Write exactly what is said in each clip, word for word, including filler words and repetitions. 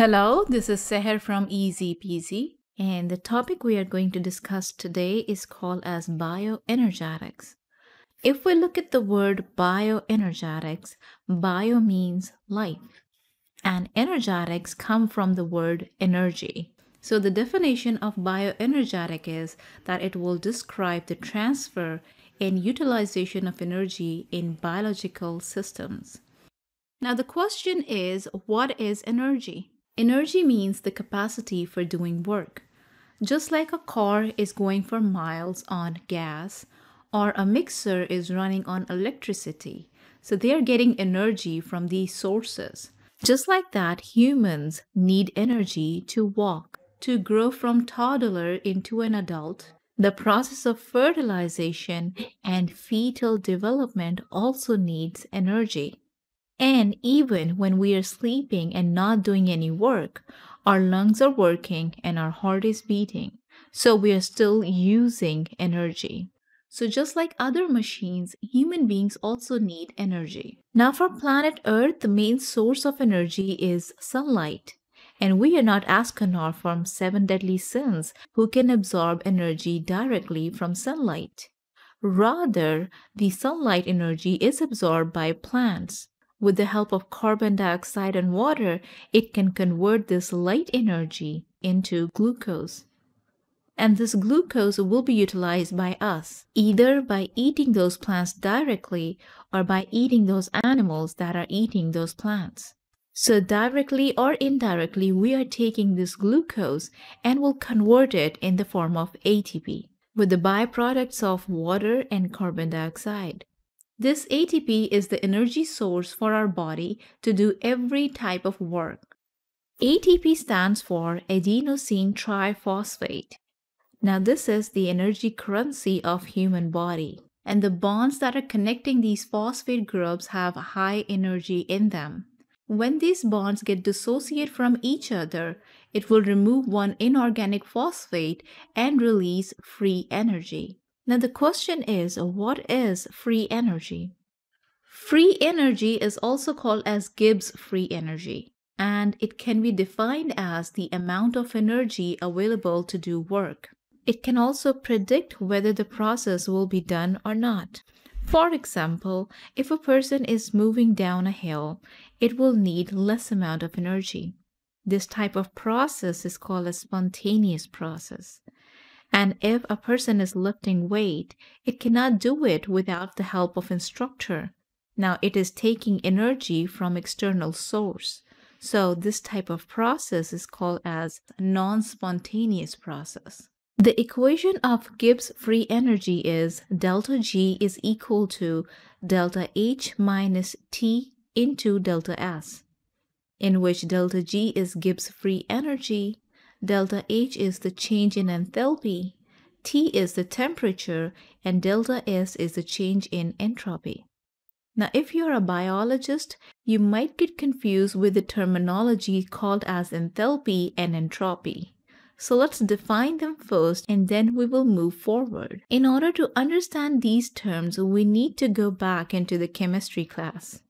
Hello, this is Seher from E Z P Z, and the topic we are going to discuss today is called as bioenergetics. If we look at the word bioenergetics, bio means life, and energetics come from the word energy. So the definition of bioenergetic is that it will describe the transfer and utilization of energy in biological systems. Now the question is, what is energy? Energy means the capacity for doing work. Just like a car is going for miles on gas, or a mixer is running on electricity, so they are getting energy from these sources. Just like that, humans need energy to walk, to grow from toddler into an adult. The process of fertilization and fetal development also needs energy. And even when we are sleeping and not doing any work, our lungs are working and our heart is beating. So we are still using energy. So just like other machines, human beings also need energy. Now for planet Earth, the main source of energy is sunlight. And we are not astronaut from seven deadly sins who can absorb energy directly from sunlight. Rather, the sunlight energy is absorbed by plants. With the help of carbon dioxide and water, it can convert this light energy into glucose. And this glucose will be utilized by us, either by eating those plants directly or by eating those animals that are eating those plants. So directly or indirectly, we are taking this glucose and will convert it in the form of A T P, with the byproducts of water and carbon dioxide. This A T P is the energy source for our body to do every type of work. A T P stands for adenosine triphosphate. Now this is the energy currency of human body, and the bonds that are connecting these phosphate groups have high energy in them. When these bonds get dissociated from each other, it will remove one inorganic phosphate and release free energy. Now the question is, what is free energy? Free energy is also called as Gibbs free energy, and it can be defined as the amount of energy available to do work. It can also predict whether the process will be done or not. For example, if a person is moving down a hill, it will need less amount of energy. This type of process is called a spontaneous process. And if a person is lifting weight, it cannot do it without the help of instructor. Now it is taking energy from external source. So this type of process is called as non-spontaneous process. The equation of Gibbs free energy is delta G is equal to delta H minus T into delta S, in which delta G is Gibbs free energy, delta H is the change in enthalpy, T is the temperature, and delta S is the change in entropy. Now, if you're a biologist, you might get confused with the terminology called as enthalpy and entropy. So let's define them first, and then we will move forward. In order to understand these terms, we need to go back into the chemistry class.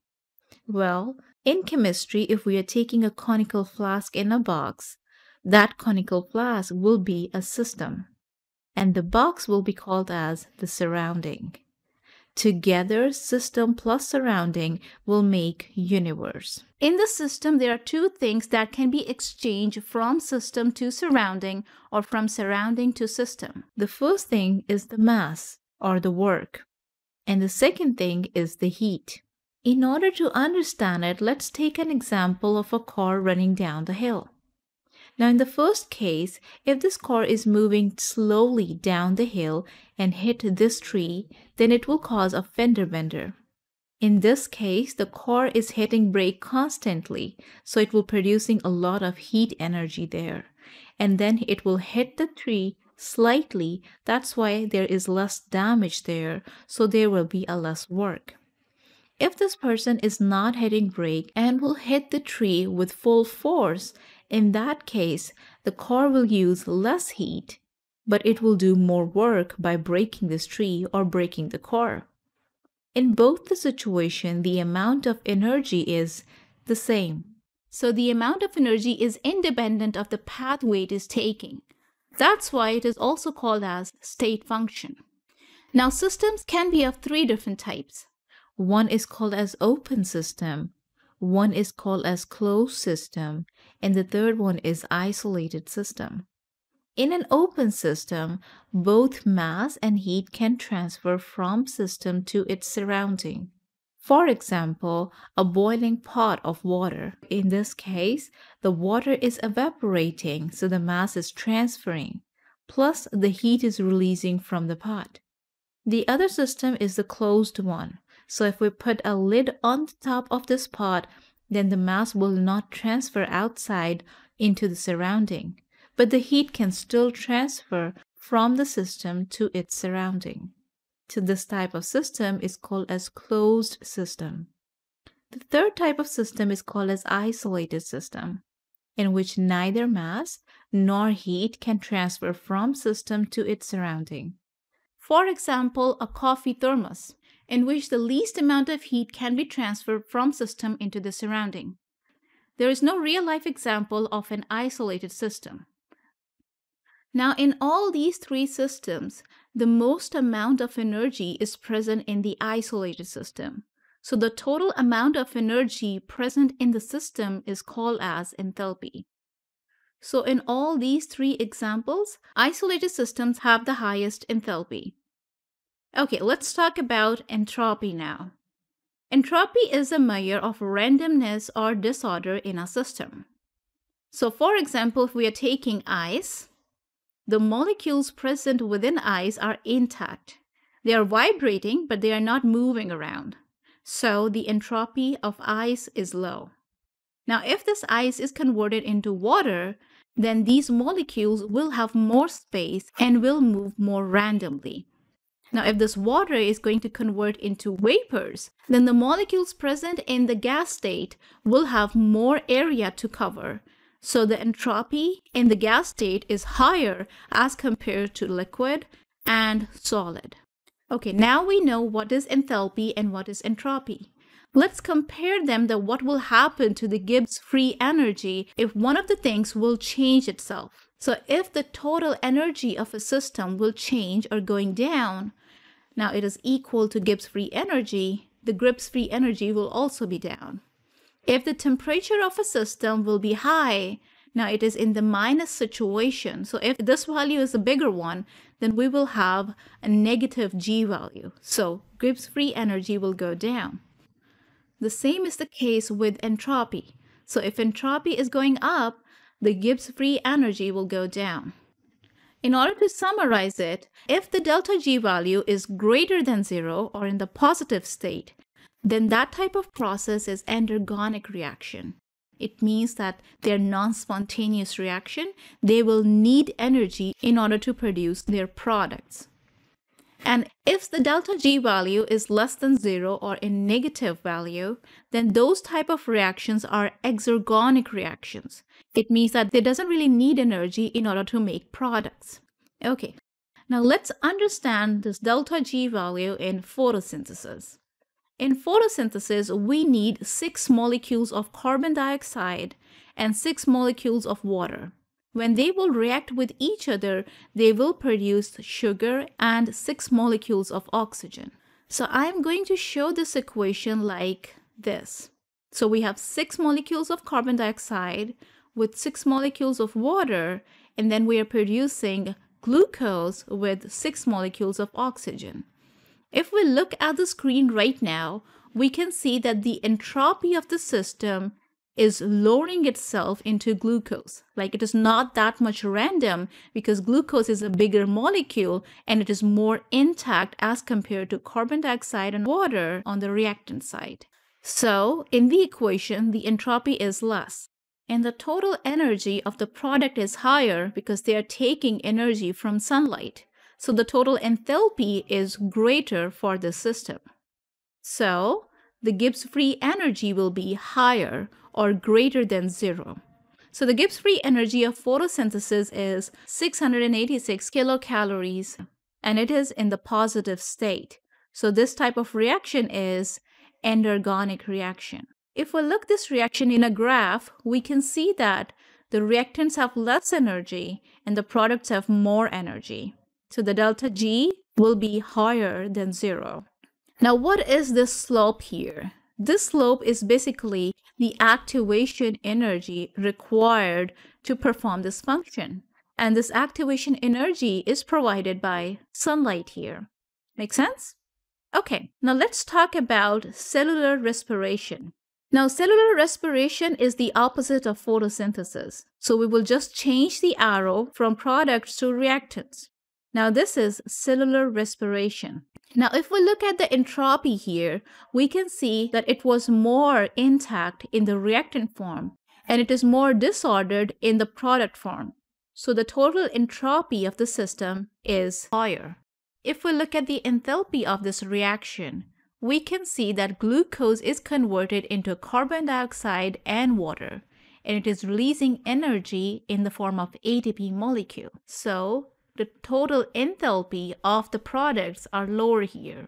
Well, in chemistry, if we are taking a conical flask in a box, that conical flask will be a system, and the box will be called as the surrounding. Together, system plus surrounding will make universe. In the system, there are two things that can be exchanged from system to surrounding or from surrounding to system. The first thing is the mass or the work, and the second thing is the heat. In order to understand it, let's take an example of a car running down the hill. Now, in the first case, if this car is moving slowly down the hill and hit this tree, then it will cause a fender bender. In this case, the car is hitting brake constantly, so it will producing a lot of heat energy there. And then it will hit the tree slightly. That's why there is less damage there, so there will be a less work. If this person is not hitting brake and will hit the tree with full force, in that case, the car will use less heat, but it will do more work by breaking this tree or breaking the car. In both the situation, the amount of energy is the same. So the amount of energy is independent of the pathway it is taking. That's why it is also called as state function. Now, systems can be of three different types. One is called as open system, one is called as closed system, and the third one is isolated system. In an open system, both mass and heat can transfer from system to its surrounding. For example, a boiling pot of water. In this case, the water is evaporating, so the mass is transferring, plus the heat is releasing from the pot. The other system is the closed one. So if we put a lid on the top of this pot, then the mass will not transfer outside into the surrounding, but the heat can still transfer from the system to its surrounding. So this type of system is called as closed system. The third type of system is called as isolated system, in which neither mass nor heat can transfer from system to its surrounding. For example, a coffee thermos, in which the least amount of heat can be transferred from system into the surrounding. There is no real-life example of an isolated system. Now, in all these three systems, the most amount of energy is present in the isolated system. So the total amount of energy present in the system is called as enthalpy. So in all these three examples, isolated systems have the highest enthalpy. Okay, let's talk about entropy now. Entropy is a measure of randomness or disorder in a system. So for example, if we are taking ice, the molecules present within ice are intact. They are vibrating, but they are not moving around. So the entropy of ice is low. Now, if this ice is converted into water, then these molecules will have more space and will move more randomly. Now, if this water is going to convert into vapors, then the molecules present in the gas state will have more area to cover. So the entropy in the gas state is higher as compared to liquid and solid. Okay, now we know what is enthalpy and what is entropy. Let's compare them to what will happen to the Gibbs free energy if one of the things will change itself. So if the total energy of a system will change or going down, now it is equal to Gibbs free energy, the Gibbs free energy will also be down. If the temperature of a system will be high, now it is in the minus situation. So if this value is a bigger one, then we will have a negative G value. So Gibbs free energy will go down. The same is the case with entropy. So if entropy is going up, the Gibbs free energy will go down. In order to summarize it, if the delta G value is greater than zero or in the positive state, then that type of process is endergonic reaction. It means that their non-spontaneous reaction, they will need energy in order to produce their products. And if the delta G value is less than zero or a negative value, then those type of reactions are exergonic reactions. It means that they doesn't really need energy in order to make products. Okay, now let's understand this delta G value in photosynthesis. In photosynthesis, we need six molecules of carbon dioxide and six molecules of water. When they will react with each other, they will produce sugar and six molecules of oxygen. So I'm going to show this equation like this. So we have six molecules of carbon dioxide with six molecules of water, and then we are producing glucose with six molecules of oxygen. If we look at the screen right now, we can see that the entropy of the system is lowering itself into glucose. Like, it is not that much random because glucose is a bigger molecule and it is more intact as compared to carbon dioxide and water on the reactant side. So in the equation, the entropy is less and the total energy of the product is higher because they are taking energy from sunlight. So the total enthalpy is greater for the system. So the Gibbs free energy will be higher or greater than zero. So the Gibbs free energy of photosynthesis is six hundred eighty-six kilocalories and it is in the positive state. So this type of reaction is endergonic reaction. If we look this reaction in a graph, we can see that the reactants have less energy and the products have more energy. So the delta G will be higher than zero. Now, what is this slope here? This slope is basically the activation energy required to perform this function. And this activation energy is provided by sunlight here. Make sense? Okay, now let's talk about cellular respiration. Now, cellular respiration is the opposite of photosynthesis. So we will just change the arrow from products to reactants. Now, this is cellular respiration. Now, if we look at the entropy here, we can see that it was more intact in the reactant form, and it is more disordered in the product form. So the total entropy of the system is higher. If we look at the enthalpy of this reaction, we can see that glucose is converted into carbon dioxide and water, and it is releasing energy in the form of A T P molecule. So the total enthalpy of the products are lower here.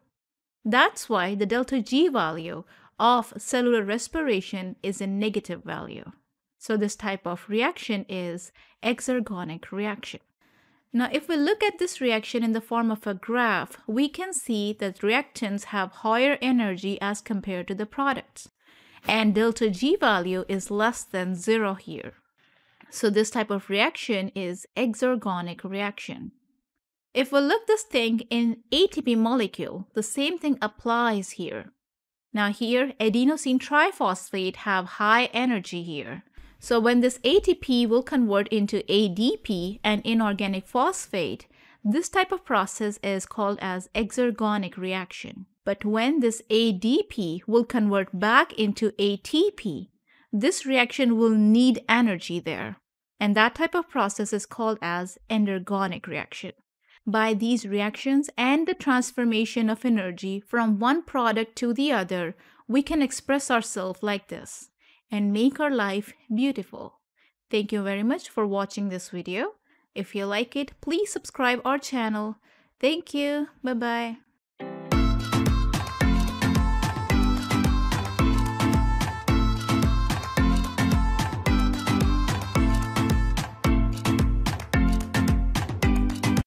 That's why the delta G value of cellular respiration is a negative value. So this type of reaction is exergonic reaction. Now, if we look at this reaction in the form of a graph, we can see that reactants have higher energy as compared to the products. And delta G value is less than zero here. So this type of reaction is exergonic reaction. If we look this thing in A T P molecule, the same thing applies here. Now here, adenosine triphosphate have high energy here. So when this A T P will convert into A D P, an inorganic phosphate, this type of process is called as exergonic reaction. But when this A D P will convert back into A T P, this reaction will need energy there. And that type of process is called as endergonic reaction. By these reactions and the transformation of energy from one product to the other, we can express ourselves like this and make our life beautiful. Thank you very much for watching this video. If you like it, please subscribe our channel. Thank you. Bye-bye.